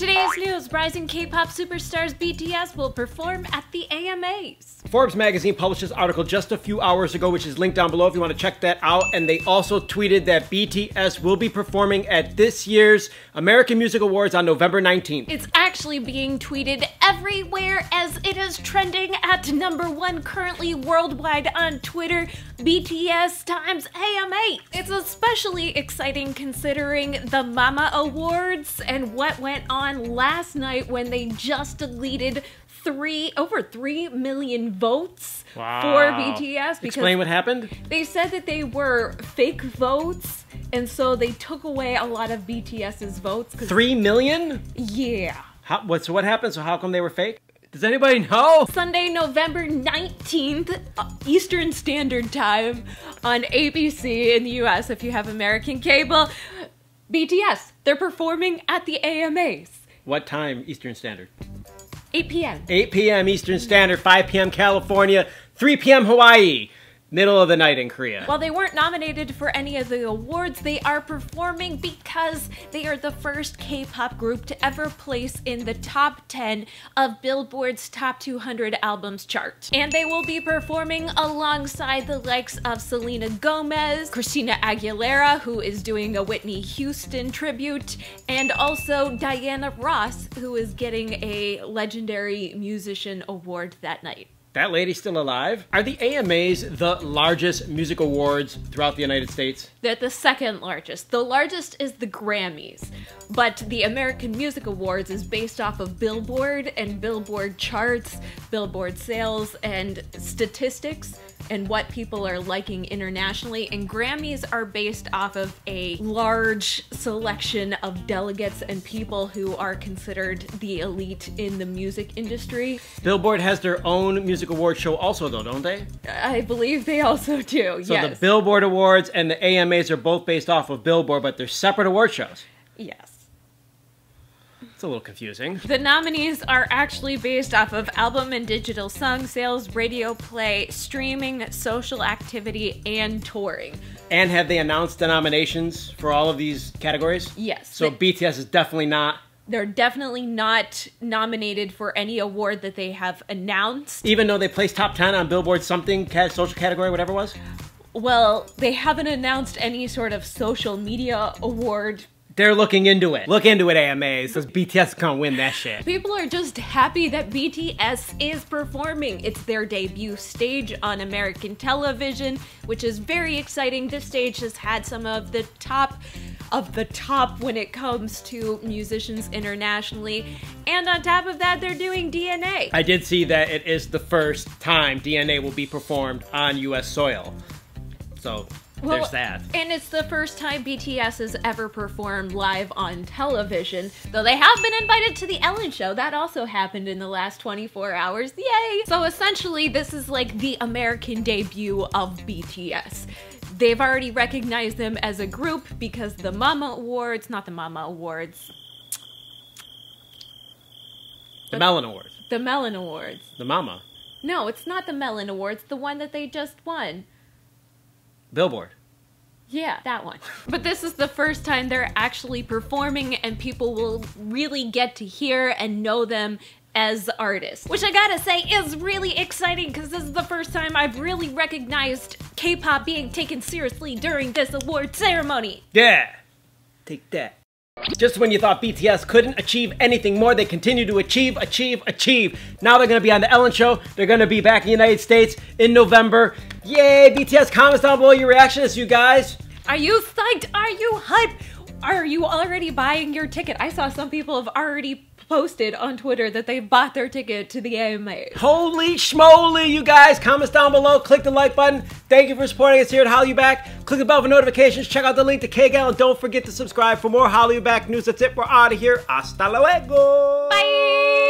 Today's news, rising K-pop superstars BTS will perform at the AMAs. Forbes magazine published this article just a few hours ago, which is linked down below if you want to check that out. And they also tweeted that BTS will be performing at this year's American Music Awards on November 19th. It's actually being tweeted everywhere as it is trending at #1 currently worldwide on Twitter, BTS times AMA. It's especially exciting considering the Mama Awards and what went on last night when they just deleted over 3 million votes for BTS. Explain what happened? They said that they were fake votes, and so they took away a lot of BTS's votes. 3 million? Yeah. So what happened? So how come they were fake? Does anybody know? Sunday, November 19th, Eastern Standard Time on ABC in the US, if you have American cable, BTS, they're performing at the AMAs. What time Eastern Standard? 8 p.m. 8 p.m. Eastern Standard, 5 p.m. California, 3 p.m. Hawaii. Middle of the night in Korea. While they weren't nominated for any of the awards, they are performing because they are the first K-pop group to ever place in the top 10 of Billboard's top 200 albums chart. And they will be performing alongside the likes of Selena Gomez, Christina Aguilera, who is doing a Whitney Houston tribute, and also Diana Ross, who is getting a legendary musician award that night. That lady's still alive? Are the AMAs the largest music awards throughout the United States? They're the second largest. The largest is the Grammys, but the American Music Awards is based off of Billboard and Billboard charts, Billboard sales, and statistics, and what people are liking internationally. And Grammys are based off of a large selection of delegates and people who are considered the elite in the music industry. Billboard has their own music award show also though, don't they? I believe they also do, so yes. So the Billboard Awards and the AMAs are both based off of Billboard, but they're separate award shows. Yes. It's a little confusing. The nominees are actually based off of album and digital song sales, radio play, streaming, social activity, and touring. And have they announced the nominations for all of these categories? Yes. So BTS is definitely not... They're definitely not nominated for any award that they have announced. Even though they placed top 10 on Billboard something, social category, whatever it was? Well, they haven't announced any sort of social media award. They're looking into it. Look into it, AMAs, because BTS can't win that shit. People are just happy that BTS is performing. It's their debut stage on American television, which is very exciting. This stage has had some of the top when it comes to musicians internationally. And on top of that, they're doing DNA. I did see that it is the first time DNA will be performed on US soil. So... Well, there's that. And it's the first time BTS has ever performed live on television, though they have been invited to the Ellen Show. That also happened in the last 24 hours. Yay! So essentially, this is like the American debut of BTS. They've already recognized them as a group because the Mama Awards, not the Mama Awards. The Melon Awards. The Melon Awards. The Mama. No, it's not the Melon Awards, the one that they just won. Billboard. Yeah, that one. But this is the first time they're actually performing and people will really get to hear and know them as artists, which I gotta say is really exciting because this is the first time I've really recognized K-pop being taken seriously during this award ceremony. Yeah, take that. Just when you thought BTS couldn't achieve anything more, they continue to achieve. Now they're going to be on The Ellen Show. They're going to be back in the United States in November. Yay, BTS, comments down below your reactions, you guys. Are you psyched? Are you hyped? Are you already buying your ticket? I saw some people have already posted on Twitter that they bought their ticket to the AMAs. Holy schmoly, you guys. Comments down below. Click the like button. Thank you for supporting us here at Hollyback Back. Click the bell for notifications. Check out the link to KayGal. And don't forget to subscribe for more Hollyback Back news. That's it. We're out of here. Hasta luego. Bye.